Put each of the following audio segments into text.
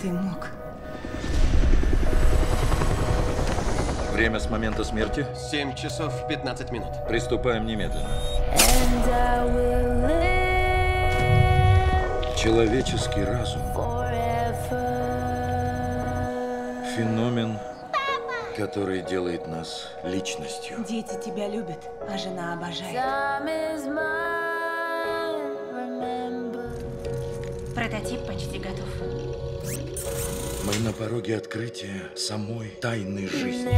ты мог? Время с момента смерти? 7 часов 15 минут. Приступаем немедленно. Человеческий разум. Феномен, который делает нас личностью. Дети тебя любят, а жена обожает. Прототип почти готов. Мы на пороге открытия самой тайной жизни.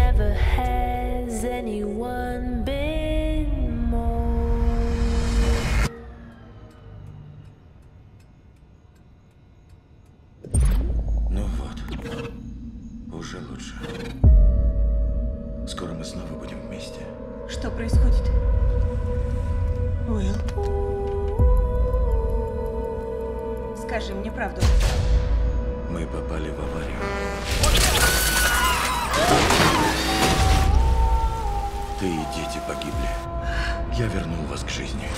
Ну вот, уже лучше. Скоро мы снова будем вместе. Что происходит? Уилл, скажи мне правду. Мы попали в аварию. Ты и дети погибли. Я вернул вас к жизни.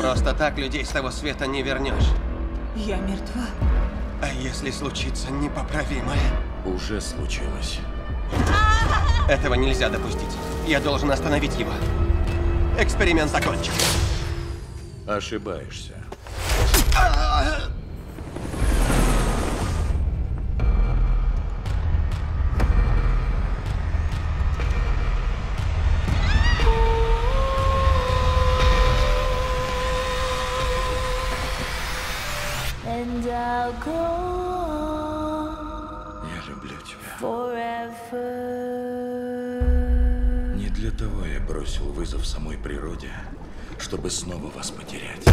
Просто так людей с того света не вернешь. Я мертва. А если случится непоправимое? Уже случилось. Этого нельзя допустить. Я должен остановить его. Эксперимент закончен. Ошибаешься. Я люблю тебя. Forever. Не для того я бросил вызов самой природе, чтобы снова вас потерять.